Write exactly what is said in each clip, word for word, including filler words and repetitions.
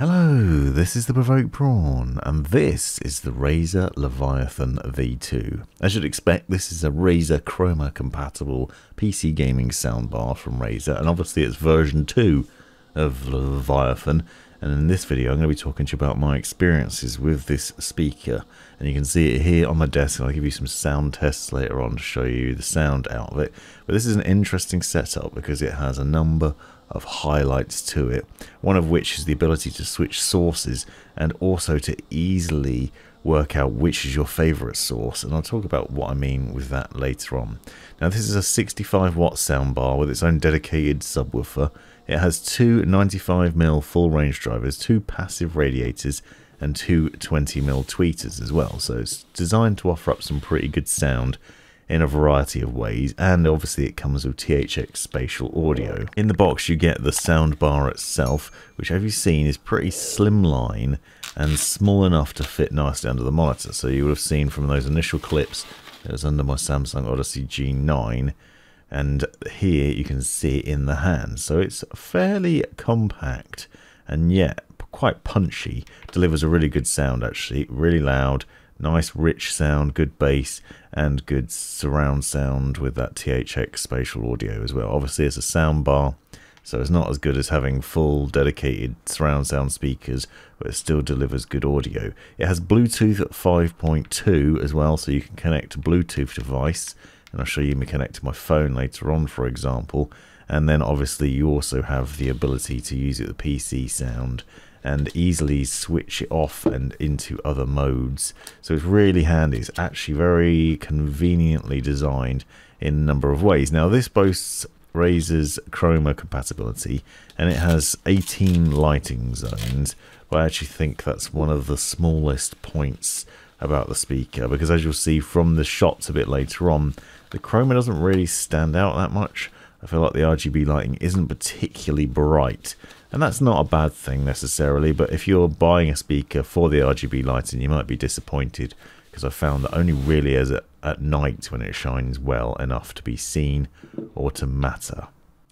Hello, this is the Provoked Prawn, and this is the Razer Leviathan V two. As you'd expect, this is a Razer Chroma compatible P C gaming soundbar from Razer, and obviously it's version two of Leviathan, and in this video I'm going to be talking to you about my experiences with this speaker. And you can see it here on my desk, and I'll give you some sound tests later on to show you the sound out of it. But this is an interesting setup because it has a number of highlights to it, one of which is the ability to switch sources and also to easily work out which is your favorite source, and I'll talk about what I mean with that later on. Now, this is a sixty-five watt soundbar with its own dedicated subwoofer. It has two ninety-five millimeter full range drivers, two passive radiators, and two twenty millimeter tweeters as well, so it's designed to offer up some pretty good sound in a variety of ways, and obviously it comes with T H X spatial audio. In the box you get the soundbar itself, which, have you seen, is pretty slimline and small enough to fit nicely under the monitor. So you would have seen from those initial clips it was under my Samsung Odyssey G nine, and here you can see it in the hand. So it's fairly compact and yet quite punchy, delivers a really good sound actually, really loud, nice rich sound, good bass, and good surround sound with that T H X spatial audio as well. Obviously it's a soundbar, so it's not as good as having full dedicated surround sound speakers, but it still delivers good audio. It has Bluetooth five point two as well, so you can connect a Bluetooth device, and I'll show you me connect to my phone later on, for example. And then obviously you also have the ability to use it with P C sound and easily switch it off and into other modes. So it's really handy. It's actually very conveniently designed in a number of ways. Now, this boasts Razer's Chroma compatibility, and it has eighteen lighting zones, but I actually think that's one of the smallest points about the speaker, because as you'll see from the shots a bit later on, the Chroma doesn't really stand out that much. I feel like the R G B lighting isn't particularly bright, and that's not a bad thing necessarily, but if you're buying a speaker for the R G B lighting, you might be disappointed, because I found that only really is at, at night when it shines well enough to be seen or to matter.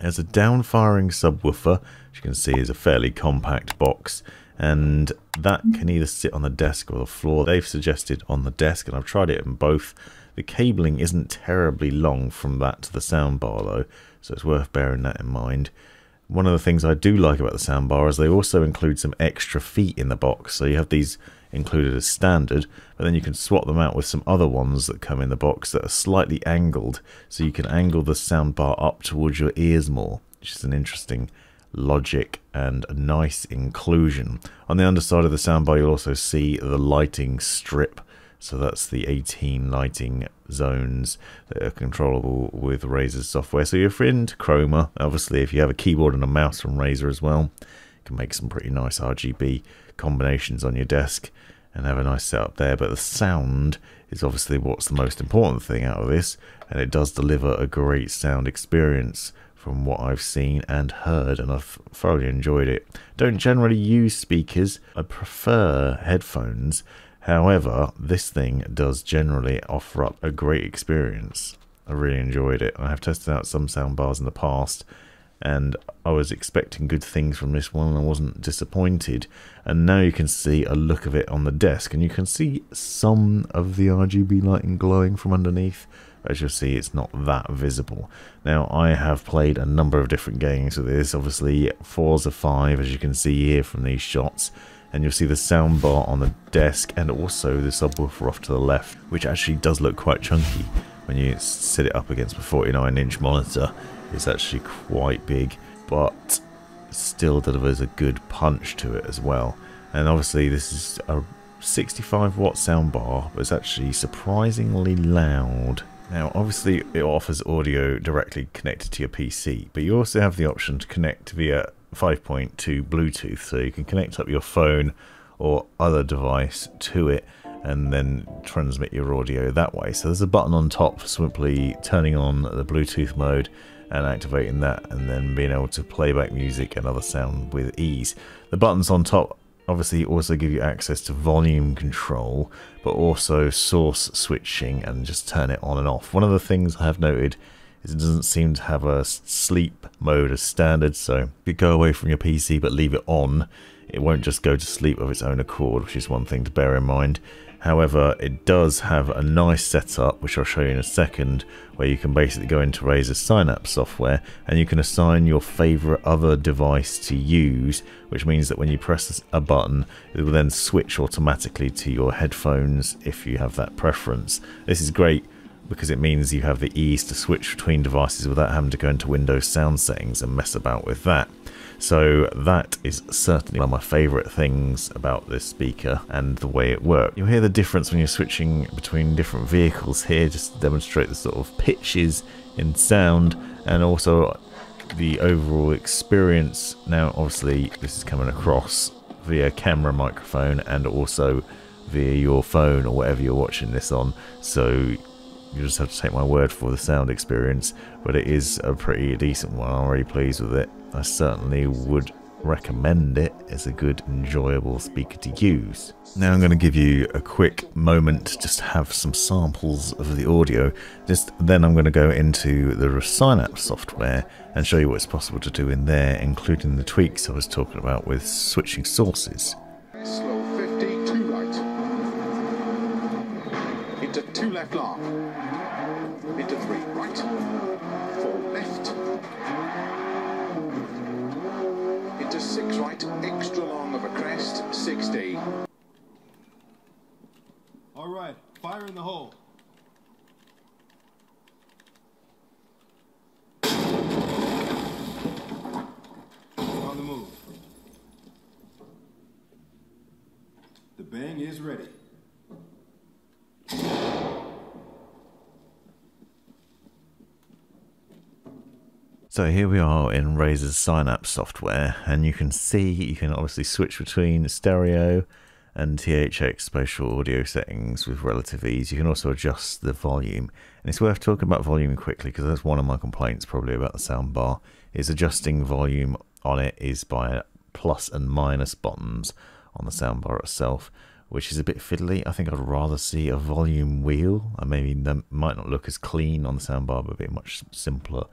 There's a down-firing subwoofer, which you can see is a fairly compact box, and that can either sit on the desk or the floor. They've suggested on the desk, and I've tried it in both. The cabling isn't terribly long from that to the soundbar though, so it's worth bearing that in mind. One of the things I do like about the soundbar is they also include some extra feet in the box, so you have these included as standard, but then you can swap them out with some other ones that come in the box that are slightly angled, so you can angle the soundbar up towards your ears more, which is an interesting logic and a nice inclusion. On the underside of the soundbar you'll also see the lighting strip, so that's the eighteen lighting zones that are controllable with Razer's software. So you're into Chroma, obviously if you have a keyboard and a mouse from Razer as well, you can make some pretty nice R G B combinations on your desk and have a nice setup there. But the sound is obviously what's the most important thing out of this, and it does deliver a great sound experience from what I've seen and heard, and I've thoroughly enjoyed it. Don't generally use speakers, I prefer headphones, however this thing does generally offer up a great experience. I really enjoyed it. I have tested out some soundbars in the past, and I was expecting good things from this one, and I wasn't disappointed. And now you can see a look of it on the desk, and you can see some of the R G B lighting glowing from underneath. As you'll see, it's not that visible. Now, I have played a number of different games with this, obviously Forza five, as you can see here from these shots, and you'll see the soundbar on the desk and also the subwoofer off to the left, which actually does look quite chunky when you sit it up against a forty-nine inch monitor. It's actually quite big, but still delivers a good punch to it as well. And obviously this is a sixty-five watt soundbar, but it's actually surprisingly loud. Now, obviously it offers audio directly connected to your P C, but you also have the option to connect via five point two Bluetooth, so you can connect up your phone or other device to it and then transmit your audio that way. So there's a button on top for simply turning on the Bluetooth mode and activating that, and then being able to play back music and other sound with ease. The buttons on top obviously also give you access to volume control, but also source switching and just turn it on and off. One of the things I have noted is it doesn't seem to have a sleep mode as standard, so if you go away from your P C but leave it on, It won't just go to sleep of its own accord, which is one thing to bear in mind. However, it does have a nice setup, which I'll show you in a second, where you can basically go into Razer's Synapse software and you can assign your favourite other device to use, which means that when you press a button, it will then switch automatically to your headphones if you have that preference. This is great because it means you have the ease to switch between devices without having to go into Windows sound settings and mess about with that. So that is certainly one of my favourite things about this speaker and the way it works. You'll hear the difference when you're switching between different vehicles here, just to demonstrate the sort of pitches in sound and also the overall experience. Now obviously this is coming across via camera, microphone and also via your phone or whatever you're watching this on, so you just have to take my word for the sound experience, but it is a pretty decent one. I'm really pleased with it. I certainly would recommend it as a good, enjoyable speaker to use. Now I'm going to give you a quick moment to just have some samples of the audio. Just then I'm going to go into the Synapse software and show you what's possible to do in there, including the tweaks I was talking about with switching sources. Two left long, into three right, four left, into six right, extra long of a crest, sixty. All right, fire in the hole. On the move. The bang is ready. So here we are in Razer's Synapse software, and you can see you can obviously switch between stereo and T H X spatial audio settings with relative ease. You can also adjust the volume, and it's worth talking about volume quickly because that's one of my complaints probably about the soundbar, is adjusting volume on it is by plus and minus buttons on the soundbar itself, which is a bit fiddly. I think I'd rather see a volume wheel. I mean, that might not look as clean on the soundbar, but it'd be much simpler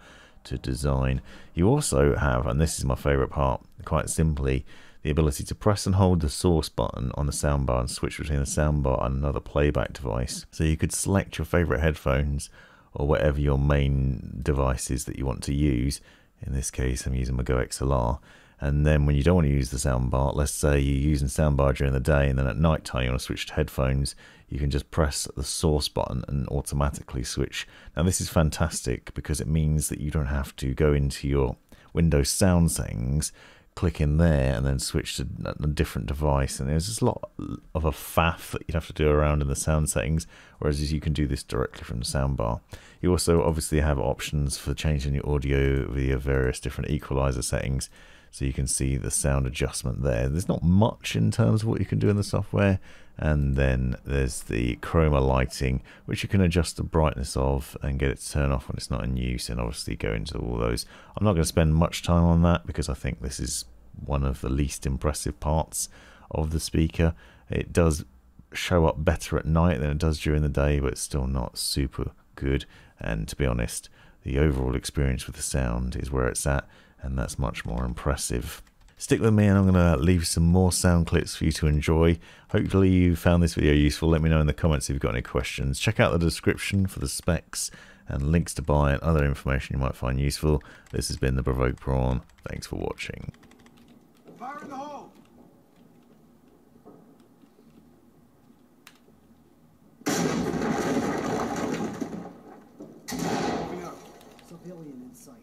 to design. You also have, and this is my favourite part, quite simply, the ability to press and hold the source button on the soundbar and switch between the soundbar and another playback device. So you could select your favourite headphones or whatever your main device is that you want to use. In this case, I'm using my Go X L R. And then when you don't want to use the soundbar, let's say you're using soundbar during the day and then at night time you want to switch to headphones, you can just press the source button and automatically switch. Now this is fantastic because it means that you don't have to go into your Windows sound settings, click in there and then switch to a different device. And there's just a lot of a faff that you'd have to do around in the sound settings, whereas you can do this directly from the soundbar. You also obviously have options for changing your audio via various different equalizer settings. So you can see the sound adjustment there. There's not much in terms of what you can do in the software. And then there's the chroma lighting, which you can adjust the brightness of and get it to turn off when it's not in use, and obviously go into all those. I'm not going to spend much time on that because I think this is one of the least impressive parts of the speaker. It does show up better at night than it does during the day, but it's still not super good. And to be honest, the overall experience with the sound is where it's at, and that's much more impressive. Stick with me and I'm going to leave some more sound clips for you to enjoy. Hopefully you found this video useful. Let me know in the comments if you've got any questions. Check out the description for the specs and links to buy and other information you might find useful. This has been the Provoked Prawn. Thanks for watching. Fire in the hole! Civilian in sight.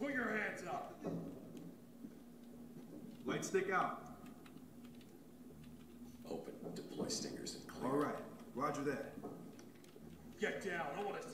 Put your hands up. Light stick out. Open. Deploy stingers and clear. All right. Roger that. Get down. I want to